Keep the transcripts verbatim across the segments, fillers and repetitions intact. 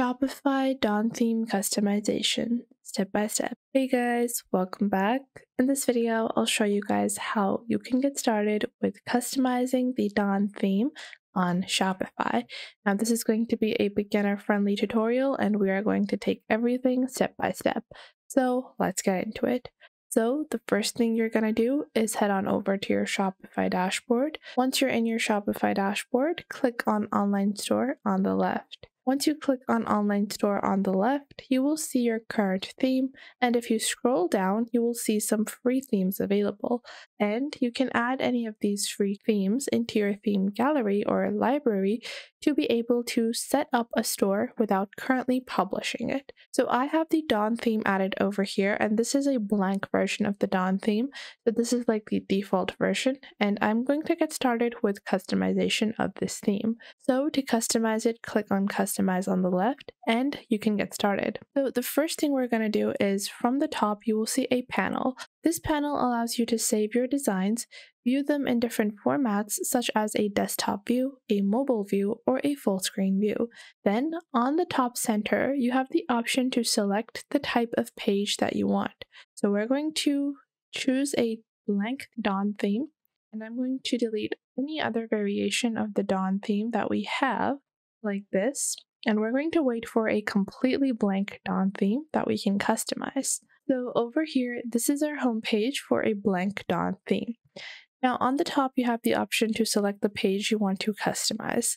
Shopify Dawn theme customization step by step. Hey guys, welcome back. In this video, I'll show you guys how you can get started with customizing the Dawn theme on Shopify. Now this is going to be a beginner friendly tutorial and we are going to take everything step by step. So let's get into it. So the first thing you're going to do is head on over to your Shopify dashboard. Once you're in your Shopify dashboard, click on Online Store on the left. Once you click on Online Store on the left, you will see your current theme, and if you scroll down, you will see some free themes available. And you can add any of these free themes into your theme gallery or library to be able to set up a store without currently publishing it. So I have the Dawn theme added over here, and this is a blank version of the Dawn theme, so this is like the default version, and I'm going to get started with customization of this theme. So to customize it, click on Customize on the left, and you can get started. So the first thing we're going to do is, from the top, you will see a panel. This panel allows you to save your designs, view them in different formats such as a desktop view, a mobile view, or a full screen view. Then, on the top center, you have the option to select the type of page that you want. So we're going to choose a blank Dawn theme, and I'm going to delete any other variation of the Dawn theme that we have, like this. And we're going to wait for a completely blank Dawn theme that we can customize. So over here, this is our homepage for a blank Dawn theme. Now on the top, you have the option to select the page you want to customize.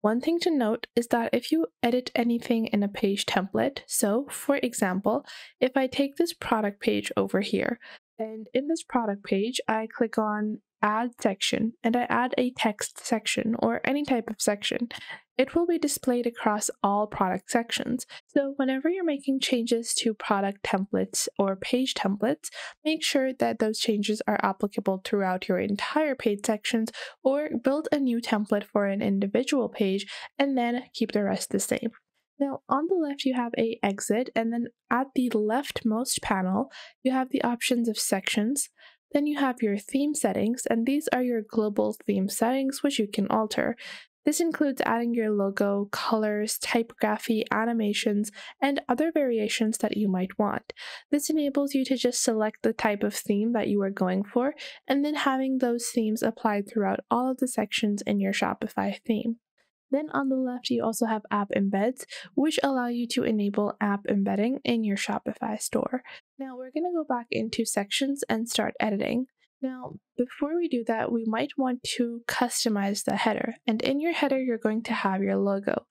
One thing to note is that if you edit anything in a page template, so for example, if I take this product page over here, and in this product page, I click on Add Section, and I add a text section or any type of section, it will be displayed across all product sections. So whenever you're making changes to product templates or page templates, make sure that those changes are applicable throughout your entire page sections, or build a new template for an individual page and then keep the rest the same. Now on the left you have a exit, and then at the leftmost panel you have the options of sections. Then you have your theme settings, and these are your global theme settings which you can alter. This includes adding your logo, colors, typography, animations, and other variations that you might want. This enables you to just select the type of theme that you are going for, and then having those themes applied throughout all of the sections in your Shopify theme. Then on the left, you also have app embeds, which allow you to enable app embedding in your Shopify store. Now we're going to go back into sections and start editing. Now, before we do that, we might want to customize the header, and in your header, you're going to have your logo.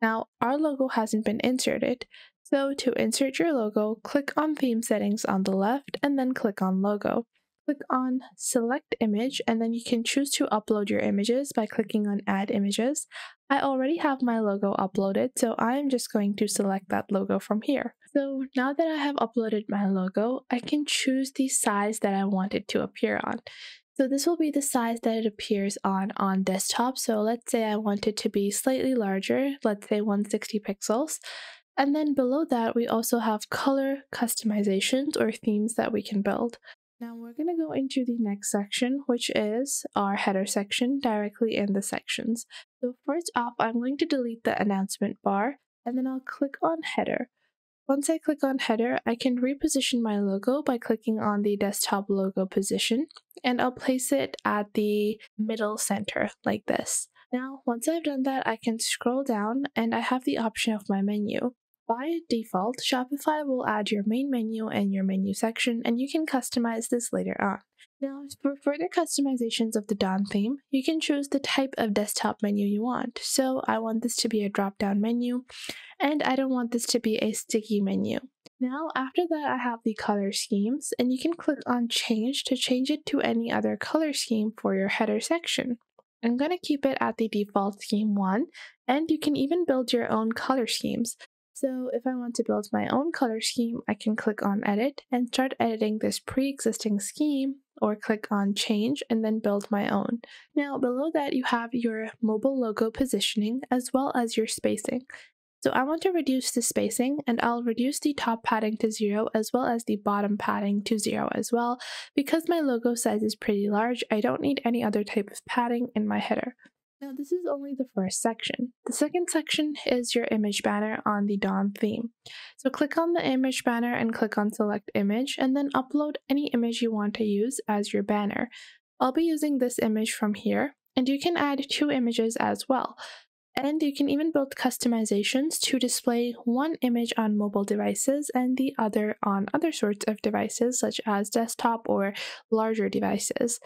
Now, our logo hasn't been inserted, so to insert your logo, click on Theme Settings on the left, and then click on Logo. Click on Select Image, and then you can choose to upload your images by clicking on Add Images. I already have my logo uploaded, so I'm just going to select that logo from here. So now that I have uploaded my logo, I can choose the size that I want it to appear on. So this will be the size that it appears on on desktop. So let's say I want it to be slightly larger, let's say one hundred sixty pixels. And then below that, we also have color customizations or themes that we can build. Now we're going to go into the next section, which is our header section directly in the sections. So first off, I'm going to delete the announcement bar, and then I'll click on header. Once I click on header, I can reposition my logo by clicking on the desktop logo position, and I'll place it at the middle center like this. Now, once I've done that, I can scroll down and I have the option of my menu. By default, Shopify will add your main menu and your menu section, and you can customize this later on. Now, for further customizations of the Dawn theme, you can choose the type of desktop menu you want. So I want this to be a drop-down menu, and I don't want this to be a sticky menu. Now, after that, I have the color schemes, and you can click on Change to change it to any other color scheme for your header section. I'm going to keep it at the default scheme one, and you can even build your own color schemes. So if I want to build my own color scheme, I can click on Edit and start editing this pre-existing scheme, or click on Change and then build my own. Now below that you have your mobile logo positioning as well as your spacing. So I want to reduce the spacing, and I'll reduce the top padding to zero as well as the bottom padding to zero as well. Because my logo size is pretty large, I don't need any other type of padding in my header. Now this is only the first section. The second section is your image banner on the Dawn theme. So click on the image banner and click on select image, and then upload any image you want to use as your banner. I'll be using this image from here, and you can add two images as well. And you can even build customizations to display one image on mobile devices and the other on other sorts of devices such as desktop or larger devices.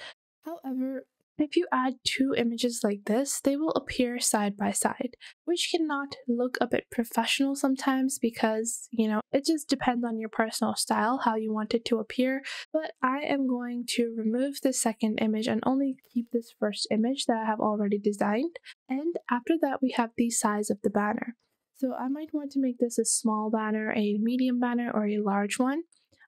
However, if you add two images like this, they will appear side by side, which cannot look a bit professional sometimes because, you know, it just depends on your personal style, how you want it to appear. But I am going to remove the second image and only keep this first image that I have already designed. And after that, we have the size of the banner. So I might want to make this a small banner, a medium banner, or a large one.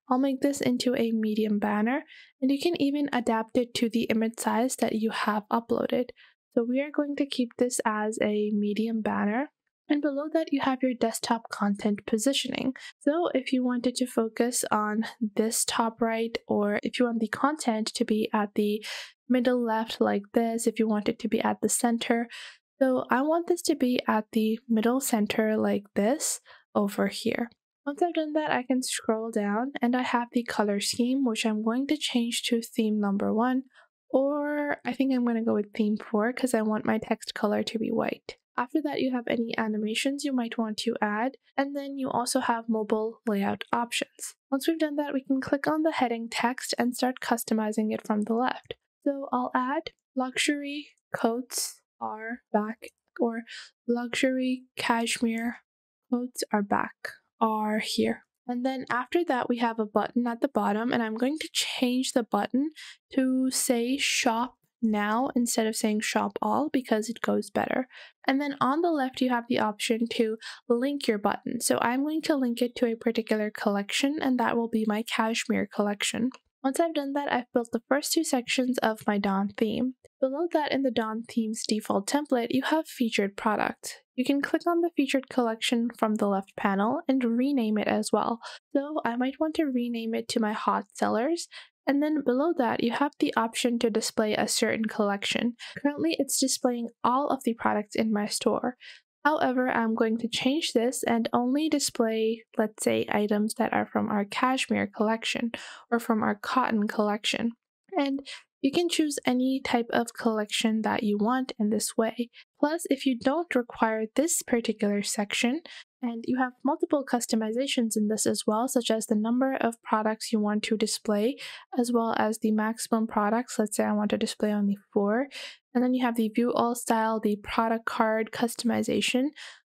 I'll make this into a medium banner, and you can even adapt it to the image size that you have uploaded. So we are going to keep this as a medium banner, and below that you have your desktop content positioning. So if you wanted to focus on this top right, or if you want the content to be at the middle left like this, if you want it to be at the center. So I want this to be at the middle center like this over here. Once I've done that, I can scroll down and I have the color scheme, which I'm going to change to theme number one, or I think I'm going to go with theme four because I want my text color to be white. After that, you have any animations you might want to add, and then you also have mobile layout options. Once we've done that, we can click on the heading text and start customizing it from the left. So I'll add luxury coats are back, or luxury cashmere coats are back. Are here. And then after that, we have a button at the bottom, and I'm going to change the button to say shop now instead of saying shop all because it goes better. And then on the left, you have the option to link your button. So I'm going to link it to a particular collection, and that will be my cashmere collection. Once I've done that, I've built the first two sections of my Dawn theme. Below that, in the Dawn theme's default template, you have featured product. You can click on the featured collection from the left panel and rename it as well. So I might want to rename it to my hot sellers. And then below that, you have the option to display a certain collection. Currently, it's displaying all of the products in my store. However, I'm going to change this and only display, let's say, items that are from our cashmere collection or from our cotton collection. And you can choose any type of collection that you want in this way. Plus, if you don't require this particular section, and you have multiple customizations in this as well, such as the number of products you want to display, as well as the maximum products. Let's say I want to display only four. And then you have the view all style, the product card customization.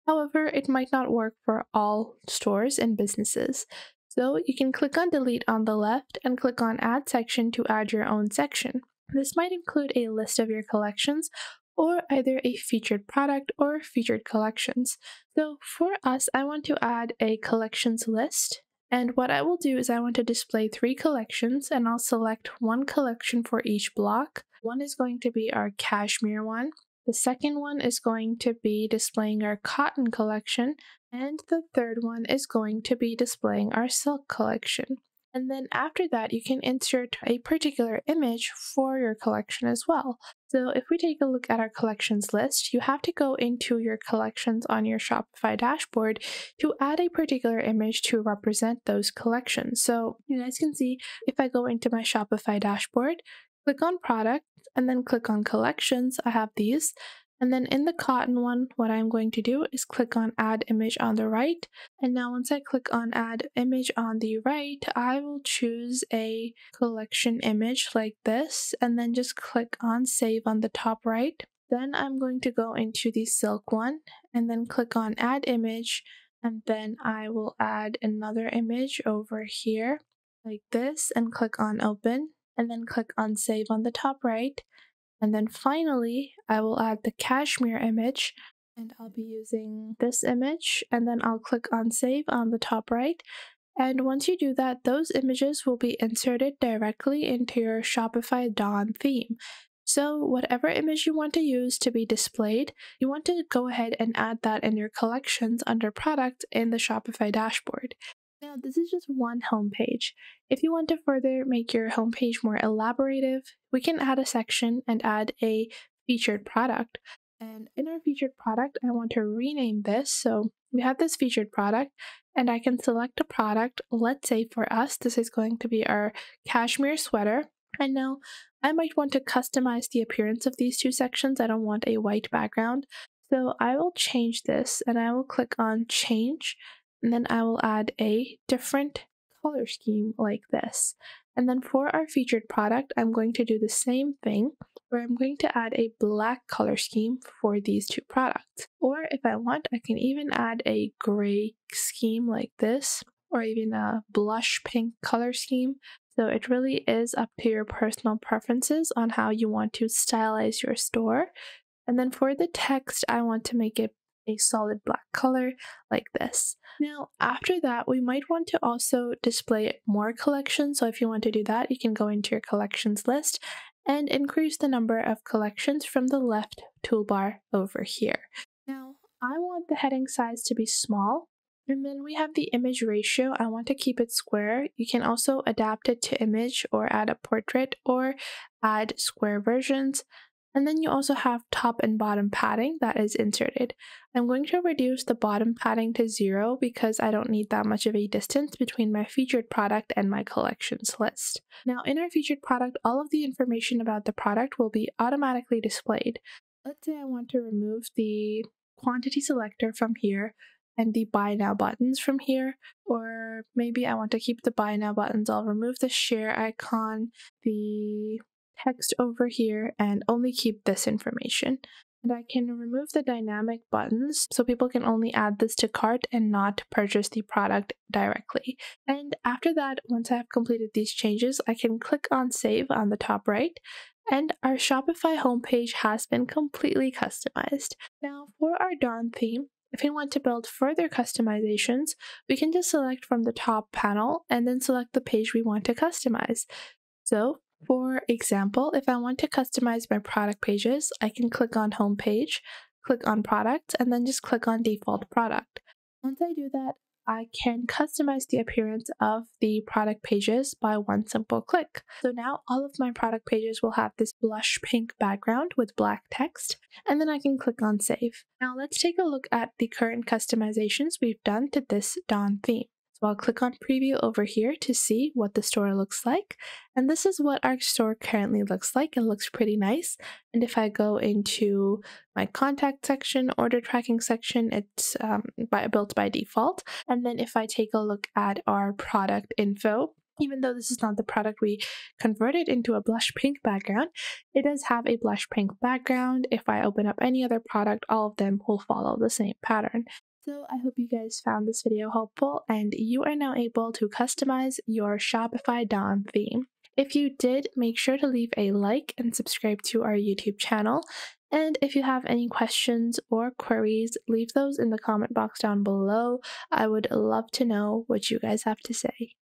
However, it might not work for all stores and businesses. So you can click on delete on the left and click on add section to add your own section. This might include a list of your collections or either a featured product or featured collections. So for us, I want to add a collections list. And what I will do is I want to display three collections, and I'll select one collection for each block. One is going to be our cashmere one. The second one is going to be displaying our cotton collection, and the third one is going to be displaying our silk collection. And then after that, you can insert a particular image for your collection as well. So if we take a look at our collections list, you have to go into your collections on your Shopify dashboard to add a particular image to represent those collections. So you guys can see, if I go into my Shopify dashboard, click on product, and then click on collections, I have these. And then in the cotton one, what I'm going to do is click on add image on the right. And now once I click on add image on the right, I will choose a collection image like this, and then just click on save on the top right. Then I'm going to go into the silk one and then click on add image. And then I will add another image over here like this and click on open, and then click on save on the top right. And then finally, I will add the cashmere image, and I'll be using this image, and then I'll click on save on the top right. And once you do that, those images will be inserted directly into your Shopify Dawn theme. So whatever image you want to use to be displayed, you want to go ahead and add that in your collections under product in the Shopify dashboard. Now, this is just one homepage. If you want to further make your homepage more elaborative, we can add a section and add a featured product. And in our featured product, I want to rename this. So we have this featured product and I can select a product. Let's say for us, this is going to be our cashmere sweater. And now I might want to customize the appearance of these two sections. I don't want a white background. So I will change this and I will click on change. And then I will add a different color scheme like this. And then for our featured product, I'm going to do the same thing where I'm going to add a black color scheme for these two products. Or if I want, I can even add a gray scheme like this, or even a blush pink color scheme. So it really is up to your personal preferences on how you want to stylize your store. And then for the text, I want to make it a solid black color like this. Now, after that, we might want to also display more collections. So if you want to do that, you can go into your collections list and increase the number of collections from the left toolbar over here. Now, I want the heading size to be small. And then we have the image ratio. I want to keep it square. You can also adapt it to image or add a portrait or add square versions. And then you also have top and bottom padding that is inserted. I'm going to reduce the bottom padding to zero because I don't need that much of a distance between my featured product and my collections list. Now in our featured product, all of the information about the product will be automatically displayed. Let's say I want to remove the quantity selector from here and the buy now buttons from here, or maybe I want to keep the buy now buttons. I'll remove the share icon, the text over here, and only keep this information. And I can remove the dynamic buttons so people can only add this to cart and not purchase the product directly. And after that, once I have completed these changes, I can click on save on the top right, and our Shopify homepage has been completely customized. Now for our Dawn theme, if you want to build further customizations, we can just select from the top panel and then select the page we want to customize. So for example, if I want to customize my product pages, I can click on home page, click on products, and then just click on default product. Once I do that, I can customize the appearance of the product pages by one simple click. So now all of my product pages will have this blush pink background with black text, and then I can click on save. Now let's take a look at the current customizations we've done to this Dawn theme. So I'll click on preview over here to see what the store looks like. And this is what our store currently looks like. It looks pretty nice. And if I go into my contact section, order tracking section, it's um, by, built by default. And then if I take a look at our product info, even though this is not the product we converted into a blush pink background, it does have a blush pink background. If I open up any other product, all of them will follow the same pattern. So I hope you guys found this video helpful and you are now able to customize your Shopify Dawn theme. If you did, make sure to leave a like and subscribe to our YouTube channel. And if you have any questions or queries, leave those in the comment box down below. I would love to know what you guys have to say.